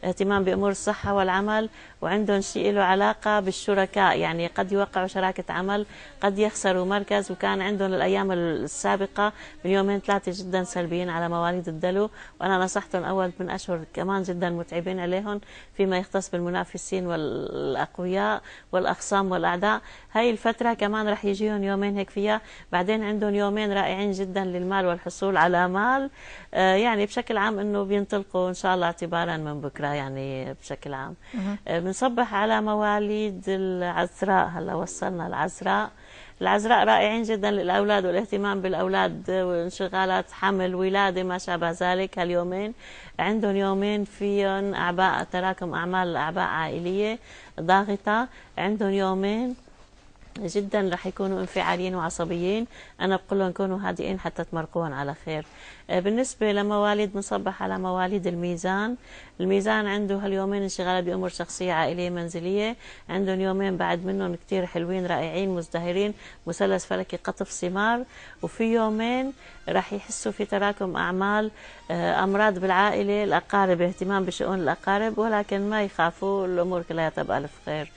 اهتمام بأمور الصحة والعمل، وعندهم شيء له علاقة بالشركاء، يعني قد يوقعوا شراكة عمل، قد يخسروا مركز، وكان عندهم الأيام السابقة من يومين ثلاثة جدا سلبيين على مواليد الدلو، وأنا نصحتهم أول من أشهر كمان جدا متعبين عليهم فيما يختص بالمنافسين والأقوياء والأخصام والأعداء. هاي الفترة كمان رح يجيهم يومين هيك فيها، بعدين عندهم يومين رائعين جدا للمال والحصول على مال، آه يعني بشكل عام أنه بينطلقوا إن شاء الله اعتبارا من بكرة، يعني بشكل عام. بنصبح على مواليد العذراء، هلا وصلنا العذراء، العذراء رائعين جدا للأولاد والاهتمام بالأولاد وانشغالات حمل ولادة ما شابه ذلك، هاليومين عندهم يومين فيهم أعباء تراكم أعمال أعباء عائلية ضاغطة، عندهم يومين جدا رح يكونوا انفعاليين وعصبيين، أنا بقول لهم كونوا هادئين حتى تمرقوهم على خير. بالنسبة لمواليد مصبح على مواليد الميزان، الميزان عنده هاليومين انشغالات بأمور شخصية عائلية منزلية، عندهم يومين بعد منهم كتير حلوين رائعين مزدهرين، مثلث فلكي قطف ثمار، وفي يومين رح يحسوا في تراكم أعمال أمراض بالعائلة، الأقارب اهتمام بشؤون الأقارب، ولكن ما يخافوا الأمور كلها تبقى بألف خير.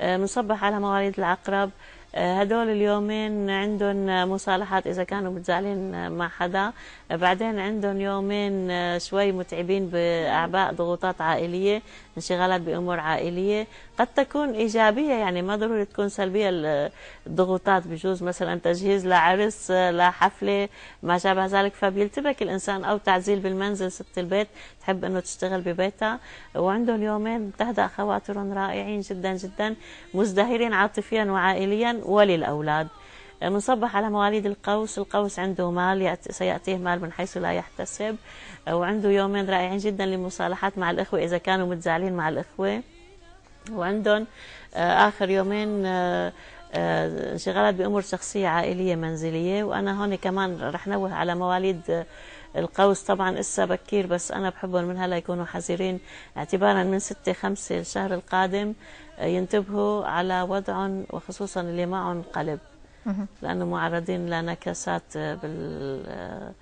بنصبح على مواليد العقرب، هدول اليومين عندهم مصالحات إذا كانوا متزعلين مع حدا، بعدين عندهم يومين شوي متعبين بأعباء ضغوطات عائلية، انشغالات بأمور عائلية، قد تكون إيجابية يعني ما ضروري تكون سلبية الضغوطات، بجوز مثلا تجهيز لعرس لحفلة ما شابه ذلك، فبيلتبك الإنسان، أو تعزيل بالمنزل، ست البيت تحب أنه تشتغل ببيتها، وعندهم يومين بتهدأ خواترهم رائعين جدا جدا، مزدهرين عاطفيا وعائليا وللأولاد. بنصبح على مواليد القوس، القوس عنده مال سيأتيه مال من حيث لا يحتسب، وعنده يومين رائعين جدا للمصالحات مع الإخوة إذا كانوا متزعلين مع الإخوة، وعندهم آخر يومين انشغالات بأمور شخصية عائلية منزلية. وأنا هون كمان رح نوه على مواليد القوس، طبعا إسا بكير بس أنا بحبهم من هلا يكونوا حذرين اعتبارا من ستة خمسة الشهر القادم، ينتبهوا على وضعهم وخصوصا اللي معهم قلب لأنه معرضين لنكسات بال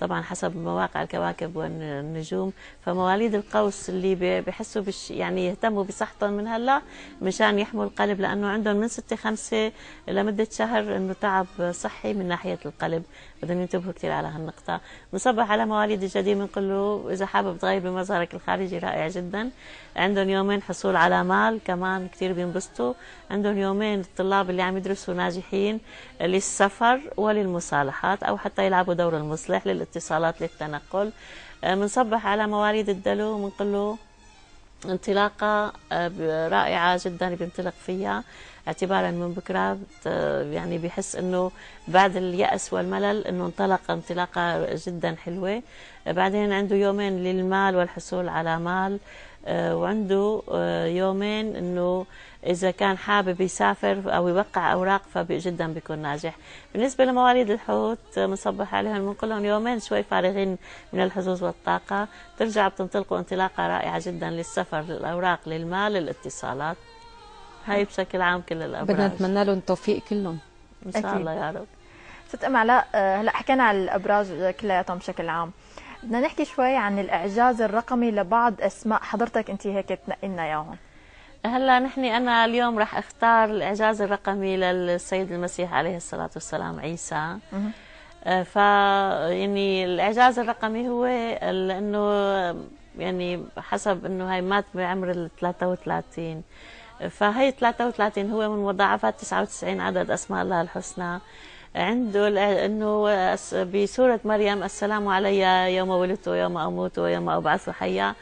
طبعا حسب مواقع الكواكب والنجوم، فمواليد القوس اللي بحسوا بش يعني يهتموا بصحتهم من هلا مشان يحموا القلب، لانه عندهم من ستة خمسة لمده شهر انه تعب صحي من ناحيه القلب، بدهم ينتبهوا كثير على هالنقطه. بنصبح على مواليد الجدي بنقول له اذا حابب تغير بمظهرك الخارجي رائع جدا، عندهم يومين حصول على مال كمان كثير بينبسطوا، عندهم يومين الطلاب اللي عم يدرسوا ناجحين للسفر وللمصالحات او حتى يلعبوا دور المصلح لل اتصالات للتنقل. بنصبح على مواليد الدلو وبنقول له انطلاقه رائعه جدا بينطلق فيها اعتبارا من بكره، يعني بحس انه بعد اليأس والملل انه انطلق انطلاقه جدا حلوه، بعدين عنده يومين للمال والحصول على مال، وعنده يومين انه اذا كان حابب يسافر او يوقع اوراق فجدا بيكون ناجح. بالنسبه لمواليد الحوت بنصبح عليهم بنقول لهم يومين شوي فارغين من الحظوظ والطاقه، ترجع بتنطلقوا انطلاقه رائعه جدا للسفر للاوراق للمال للاتصالات. هاي بشكل عام كل الابراج، بدنا نتمنى لهم التوفيق كلهم ان شاء أكيد. الله يا رب. ست ام علاء، هلا حكينا على الابراج كلياتهم بشكل عام، بدنا نحكي شوي عن الاعجاز الرقمي لبعض اسماء حضرتك انت هيك تنقي لنا اياهم. هلا نحن انا اليوم راح اختار الاعجاز الرقمي للسيد المسيح عليه الصلاه والسلام عيسى. ف يعني الاعجاز الرقمي هو انه يعني حسب انه هي مات بعمر ال ثلاثة وثلاثين، فهي ثلاثة وثلاثين هو من مضاعفات تسعة وتسعين عدد اسماء الله الحسنى. عنده انه بسوره مريم السلام علي يوم ولدت ويوم اموت ويوم ابعث حيا،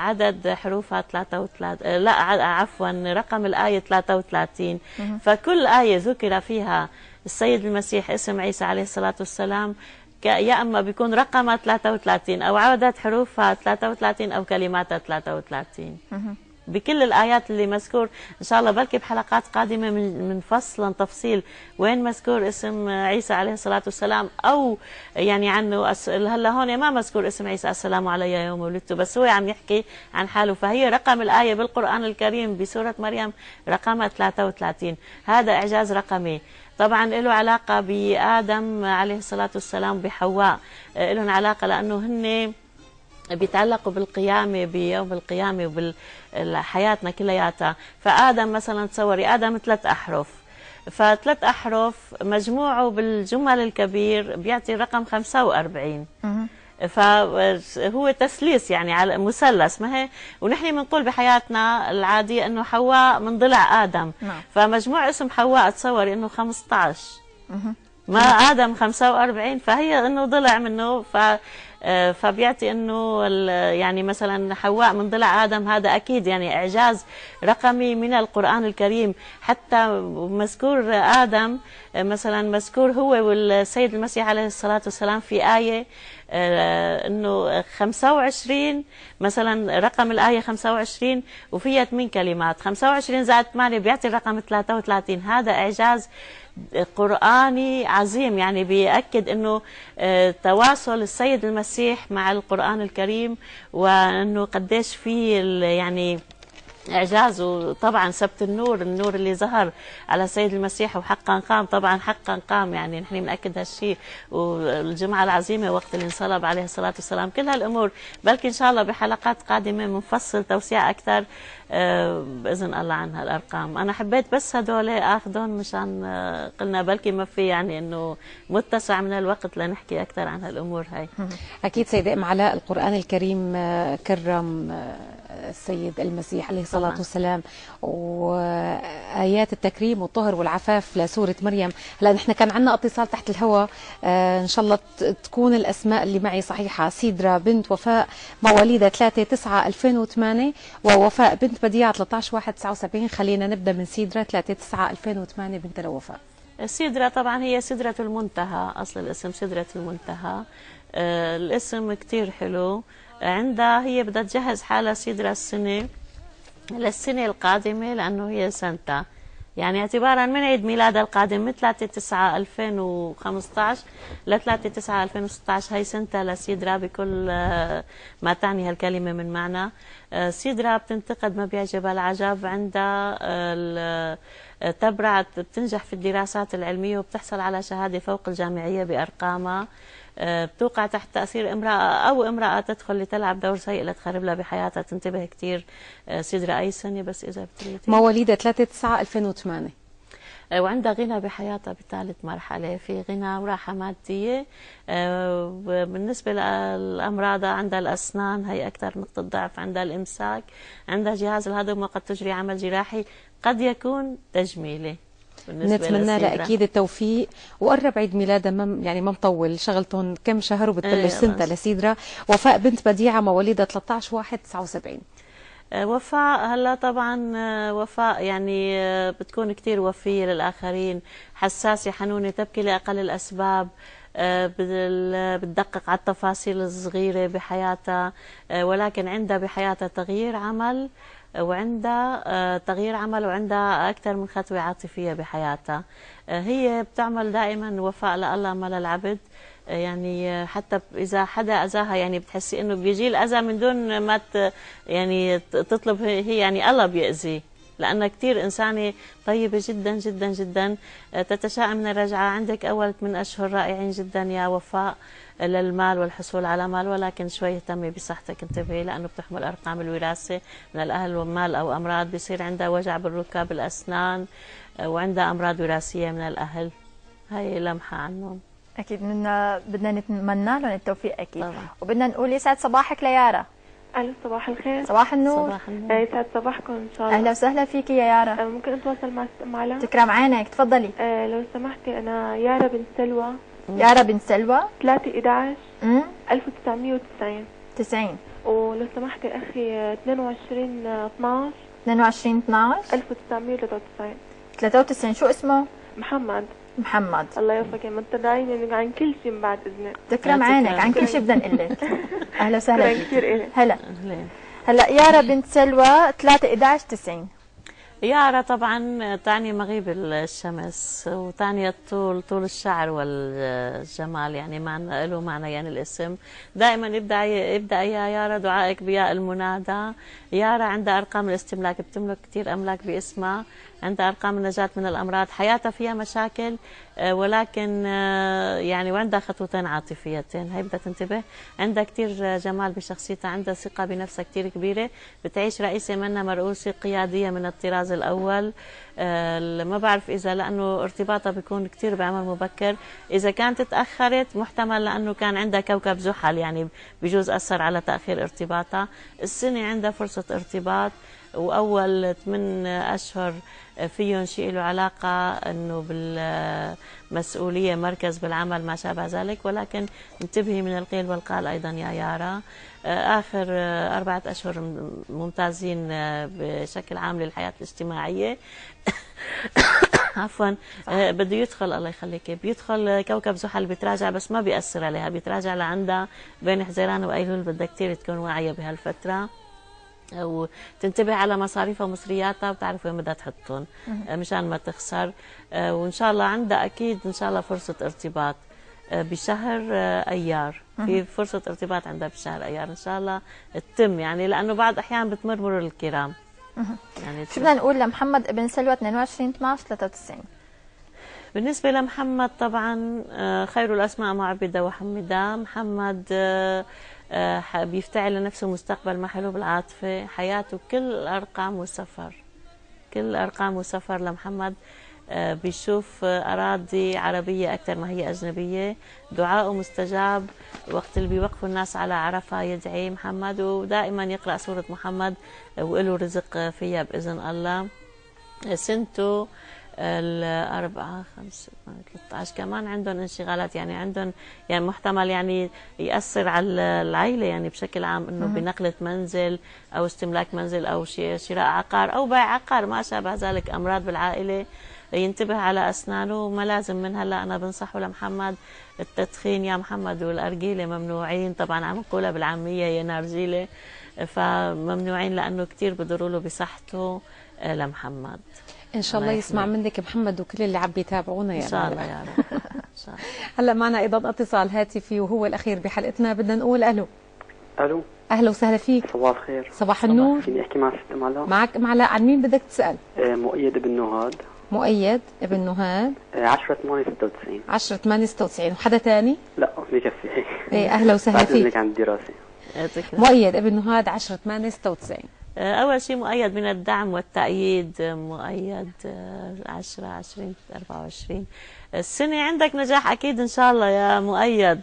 عدد حروفها ثلاثة وثلاثين، لا عفوا رقم الايه ثلاثة وثلاثين، فكل ايه ذكر فيها السيد المسيح اسم عيسى عليه الصلاه والسلام يا اما بيكون رقمها ثلاثة وثلاثين او عدد حروفها ثلاثة وثلاثين او كلماتها ثلاثة وثلاثين بكل الآيات اللي مذكور. إن شاء الله بلكي بحلقات قادمة من فصلا تفصيل وين مذكور اسم عيسى عليه الصلاة والسلام، أو يعني عنه أس... هلا هون ما مذكور اسم عيسى السلام علي يوم ولدته، بس هو عم يحكي عن حاله، فهي رقم الآية بالقرآن الكريم بسورة مريم رقمها ثلاثة وثلاثين، هذا إعجاز رقمي. طبعا له علاقة بآدم عليه الصلاة والسلام بحواء، لهم علاقة لأنه هن بيتعلقوا بالقيامة بيوم القيامة وبالحياتنا كلياتها، فآدم مثلا تصوري آدم ثلاث أحرف، فثلاث أحرف مجموعه بالجمل الكبير بيعطي رقم خمسة وأربعين، فهو تسليس يعني على مثلث، ما هي ونحن بنقول بحياتنا العادية إنه حواء من ضلع آدم، فمجموع اسم حواء تصوري إنه خمسة عشر ما آدم خمسة وأربعين، فهي إنه ضلع منه، ف فبيعطي انه يعني مثلا حواء من ضلع ادم، هذا اكيد يعني اعجاز رقمي من القران الكريم. حتى مذكور ادم مثلا، مذكور هو والسيد المسيح عليه الصلاه والسلام في ايه انه خمسة وعشرين مثلا، رقم الايه خمسة وعشرين وفيها ثمان كلمات، خمسة وعشرين زائد ثمانية بيعطي الرقم ثلاثة وثلاثين. هذا اعجاز قرآني عظيم، يعني بيأكد أنه تواصل السيد المسيح مع القرآن الكريم، وأنه قديش فيه يعني إعجاز. وطبعا سبت النور، النور اللي ظهر على سيد المسيح وحقا قام، طبعا حقا قام، يعني نحن بنأكد هالشيء. والجمعة العظيمة وقت اللي انصلب عليه الصلاة والسلام، كل هالأمور بلكي إن شاء الله بحلقات قادمة بنفصل توسيع أكثر بإذن الله عن هالأرقام. أنا حبيت بس هدول آخذهم مشان قلنا بلكي ما في يعني إنه متسع من الوقت لنحكي أكثر عن هالأمور هاي. أكيد سيدة أم علاء، القرآن الكريم كرم السيد المسيح عليه الصلاة والسلام، وآيات التكريم والطهر والعفاف لسورة مريم. هلا نحن كان عندنا اتصال تحت الهواء، آه إن شاء الله تكون الأسماء اللي معي صحيحة. سيدرا بنت وفاء مواليدها ثلاثة تسعة ألفين وثمانية، ووفاء بنت بديعة ثلاثة عشر واحد سبعة وسبعين. خلينا نبدأ من سيدرا ثلاثة تسعة ألفين وثمانية بنت لوفاء. سيدرا طبعا هي سدرة المنتهى، أصل الاسم سدرة المنتهى. آه الاسم كتير حلو. عندها هي بدها تجهز حالها سيدرا السنة للسنة القادمة، لأنه هي سنتها يعني اعتبارا من عيد ميلادها القادم من ثلاثة تسعة ألفين وخمسطعش ل ثلاثة تسعة ألفين وستطعش. هي سنتها لسيدرا بكل ما تعني هالكلمة من معنى. سيدرا بتنتقد ما بيعجبها العجب، عندها تبرع، بتنجح في الدراسات العلمية وبتحصل على شهادة فوق الجامعية بأرقامها. بتوقع تحت تأثير امرأة أو امرأة تدخل لتلعب دور سيء لتخرب لها بحياتها، تنتبه كثير سيدرا أي سنة بس إذا بتريد. مواليدها ثلاثة تسعة ألفين وثمانية، وعندها غنى بحياتها بثالث مرحلة، في غنى وراحة مادية. بالنسبة للأمراض عندها الأسنان، هي أكثر نقطة ضعف، عندها الإمساك، عندها جهاز الهضم وقد تجري عمل جراحي قد يكون تجميلي. نتمنى لها اكيد التوفيق، وقرب عيد ميلادها مم يعني ما مطول، شغلتهم كم شهر وبتبلش ايه سنتها لسيدرا. وفاء بنت بديعه مواليدها ثلاثة عشر واحد تسعة وسبعين. وفاء هلا طبعا وفاء يعني بتكون كثير وفيه للاخرين، حساسه حنونه، تبكي لاقل الاسباب، بتدقق على التفاصيل الصغيره بحياتها، ولكن عندها بحياتها تغيير عمل، وعندها تغيير عمل، وعندها أكثر من خطوة عاطفية بحياتها. هي بتعمل دائما وفاء لله ما للعبد، يعني حتى إذا حدا أذاها يعني بتحسي إنه بيجي الأذى من دون ما يعني تطلب، هي يعني الله بيأذي، لأنها كثير إنسانة طيبة جدا جدا جدا. تتشاءم من الرجعة، عندك أول من أشهر رائعين جدا يا وفاء للمال والحصول على مال، ولكن شوي اهتمي بصحتك، انتبهي لأنه بتحمل أرقام الوراثة من الأهل والمال أو أمراض، بيصير عندها وجع بالركاب الأسنان، وعندها أمراض وراثية من الأهل. هاي لمحة عنهم. أكيد بدنا بدنا نتمنى لهم التوفيق أكيد طبعا. وبدنا نقول يسعد صباحك ليارا. الو صباح الخير. صباح النور. صباح النور. يسعد صباحكم ان شاء الله. اهلا وسهلا فيكي يا يارا. ممكن اتواصل مع معلم؟ تكرم عينك، تفضلي. أه لو سمحتي، انا يارا بنت سلوى. يارا بنت سلوى ثلاثة إحدى عشر ألف وتسعمية وتسعين. تسعين. ولو سمحتي اخي اثنين وعشرين اثناعش. اثنين وعشرين اثناعش ألف وتسعمية وثلاثة وتسعين. ثلاثة وتسعين. شو اسمه؟ محمد. محمد. الله يوفقك، متداينه عن كل شيء بعد اذنك. تكرم عينك، عن كل شيء بدنا نقول لك. اهلا وسهلا فيك. هلا هلا يارا بنت سلوى ثلاثة إحدى عشر تسعين. يارا طبعا تعني مغيب الشمس، وتعني الطول، طول الشعر والجمال، يعني معنى له معنى يعني الاسم. دائما يبدا يبدا يا يارا دعائك بياء المنادى. يارا عندها ارقام الاستملاك، بتملك كثير املاك باسمها، عندها ارقام النجاة من الامراض، حياتها فيها مشاكل ولكن يعني، وعندها خطوتين عاطفيتين، هي بدها تنتبه. عندها كثير جمال بشخصيتها، عندها ثقه بنفسها كثير كبيره، بتعيش رئيسه منها مرؤوسه، قياديه من الطراز الاول. ما بعرف اذا لانه ارتباطها بيكون كثير بعمر مبكر، اذا كانت تاخرت محتمل لانه كان عندها كوكب زحل، يعني بجوز اثر على تاخير ارتباطها. السنه عندها فرصه ارتباط، واول ثمان اشهر فيهم شيء له علاقه انه بالمسؤوليه مركز بالعمل ما شابه ذلك، ولكن انتبهي من القيل والقال ايضا يا يارا. اخر اربعه اشهر ممتازين بشكل عام للحياه الاجتماعيه. عفوا بده يدخل الله يخليك بيدخل كوكب زحل بيتراجع، بس ما بيأثر عليها، بيتراجع لعندها بين حزيران وايلول. بدها كثير تكون واعيه بهالفتره وتنتبه على مصاريفها ومصرياتها وبتعرف وين بدها تحطهم مشان ما تخسر. وان شاء الله عندها اكيد ان شاء الله فرصه ارتباط بشهر ايار، في فرصه ارتباط عندها بشهر ايار ان شاء الله تتم، يعني لانه بعض احيان بتمرمر الكرام. يعني شو بدنا نقول لمحمد ابن سلوى اثنين وعشرين اثناعش ثلاثة وتسعين؟ بالنسبة لمحمد طبعا خير الأسماء معبدة وحمدة. محمد بيفتعل لنفسه مستقبل ما حلو بالعاطفة، حياته كل أرقام وسفر، كل أرقام وسفر لمحمد. بيشوف أراضي عربية أكثر ما هي أجنبية، دعاءه مستجاب. وقت اللي بيوقفوا الناس على عرفة يدعي محمد، ودائما يقرأ سورة محمد وله رزق فيها بإذن الله. سنته الأربعة خمسة ثلاثة عشر كمان عندهم انشغالات، يعني عندهم يعني محتمل يعني يأثر على العائلة يعني بشكل عام، إنه بنقلة منزل أو استملاك منزل أو شراء عقار أو بيع عقار ما شابه ذلك، أمراض بالعائلة. ينتبه على أسنانه، ما لازم من هلا أنا بنصحه لمحمد التدخين يا محمد والأرجيلة ممنوعين، طبعا عم نقولها بالعامية هي نارجيلة، فممنوعين لأنه كثير بضروا له بصحته لمحمد. إن شاء الله يسمع منك محمد وكل اللي عم بيتابعونا يا رب. إن شاء الله يا رب. إن شاء الله. هلا معنا أيضا اتصال هاتفي وهو الأخير بحلقتنا، بدنا نقول ألو. ألو. أهلا وسهلا فيك. صباح الخير. صباح النور. فيني أحكي مع ست أم علاء؟ معك أم علاء، عن مين بدك تسأل؟ مؤيد بن نهاد. مؤيد ابن نهاد عشرة ثمانية ستة وتسعين. عشرة ثمانية ستة وتسعين، وحدا ثاني؟ لا بكفي هيك. ايه اهلا وسهلا فيك. بعد عن الدراسه. مؤيد ابن نهاد عشرة ثمانية ستة وتسعين. اول شيء مؤيد من الدعم والتأييد، مؤيد عشرة عشرين أربعة وعشرين. السنه عندك نجاح اكيد ان شاء الله يا مؤيد.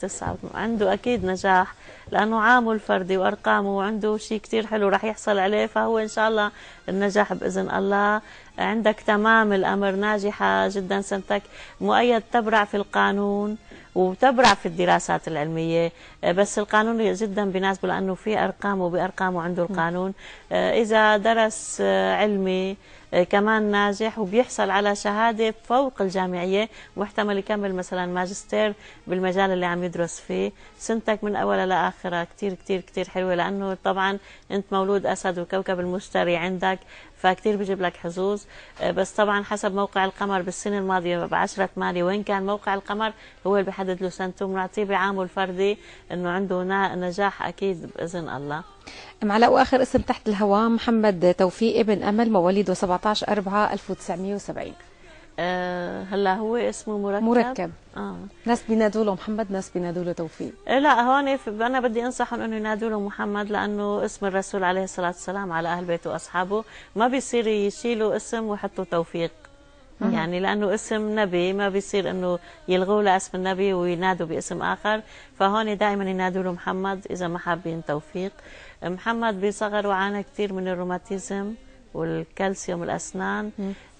تسعة عنده اكيد نجاح لانه عامه الفردي وارقامه وعنده شيء كثير حلو راح يحصل عليه، فهو ان شاء الله النجاح باذن الله. عندك تمام الامر، ناجحه جدا سنتك مؤيد. تبرع في القانون وتبرع في الدراسات العلميه، بس القانون جدا بيناسبه لانه في ارقامه بارقامه عنده القانون. اذا درس علمي كمان ناجح وبيحصل على شهاده فوق الجامعيه، محتمل يكمل مثلا ماجستير بالمجال اللي عم يدرس فيه. سنتك من اولها لاخرها كثير كثير كثير حلوه، لانه طبعا انت مولود اسد وكوكب المشتري عندك، فكتير بيجيب لك حظوظ. بس طبعا حسب موقع القمر بالسنه الماضيه ب عشرة ثمانية وين كان موقع القمر هو اللي بيحدد له سنته، بنعطيه بعامه الفردي انه عنده نجاح اكيد باذن الله. ام علاء، واخر اسم تحت الهواء محمد توفيق ابن امل، مواليد سبعة عشر أربعة ألف وتسعمية وسبعين. أه هلا هو اسمه مركب مركب اه ناس بينادوا له محمد، ناس بينادوا له توفيق. لا هون انا بدي انصحهم انه ينادوا له محمد، لانه اسم الرسول عليه الصلاه والسلام على اهل بيته واصحابه، ما بيصير يشيلوا اسم ويحطوا توفيق. مم. يعني لانه اسم نبي ما بيصير انه يلغوا له اسم النبي وينادوا باسم اخر، فهون دائما ينادوا له محمد اذا ما حابين توفيق. محمد بصغره عانى كثير من الروماتيزم والكالسيوم الاسنان،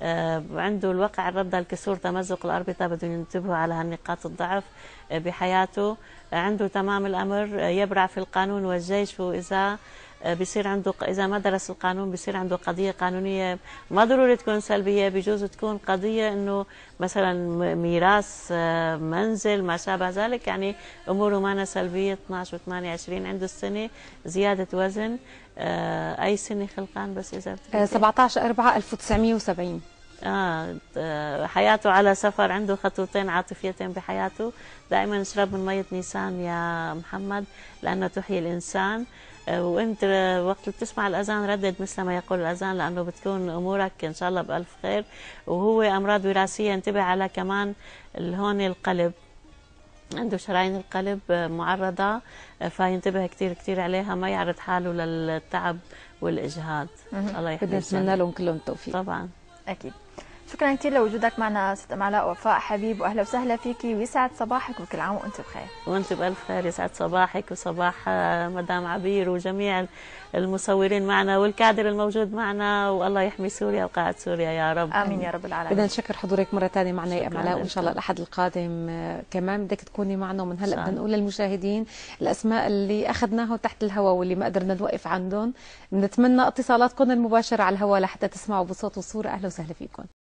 آه عنده الوقع الرده الكسور تمزق الاربطه، بدهم ينتبهوا على هالنقاط الضعف آه بحياته. آه عنده تمام الامر، آه يبرع في القانون والجيش، واذا آه بصير عنده اذا ما درس القانون بصير عنده قضيه قانونيه، ما ضروري تكون سلبيه، بجوز تكون قضيه انه مثلا ميراث آه منزل ما شابه ذلك، يعني اموره ما سلبيه. اثناعش وثمانية وعشرين عنده السنه، زياده وزن آه أي سنة خلقان بس إذا آه سبعة عشر أربعة ألف وتسعمية وسبعين. آه, آه حياته على سفر، عنده خطوتين عاطفيتين بحياته. دائما اشرب من مية نيسان يا محمد لأنه تحيي الإنسان. آه وأنت وقت بتسمع الأذان ردد مثل ما يقول الأذان، لأنه بتكون أمورك إن شاء الله بألف خير. وهو أمراض وراثية، انتبه على كمان هون القلب، عنده شرايين القلب معرضة فينتبه كثير كثير عليها، ما يعرض حاله للتعب والإجهاد. الله يحفظه، بدنا نتمنى لهم كلهم التوفيق طبعا أكيد. شكرا كثير لوجودك معنا ست أم علاء وفاء حبيب، واهلا وسهلا فيكي ويسعد صباحك وكل عام وانت بخير. وانت بالف خير، يسعد صباحك وصباح مدام عبير وجميع المصورين معنا والكادر الموجود معنا، والله يحمي سوريا وقاعة سوريا يا رب. امين يا رب العالمين. بدنا نشكر حضورك مره ثانيه معنا يا أم علاء، وان شاء الله الاحد القادم كمان بدك تكوني معنا. ومن هلا بدنا نقول للمشاهدين الاسماء اللي اخذناهم تحت الهواء واللي ما قدرنا نوقف عندهم، نتمنى اتصالاتكم المباشره على الهواء لحتى تسمعوا بصوت وصوره. اهلا وسهلا فيكم.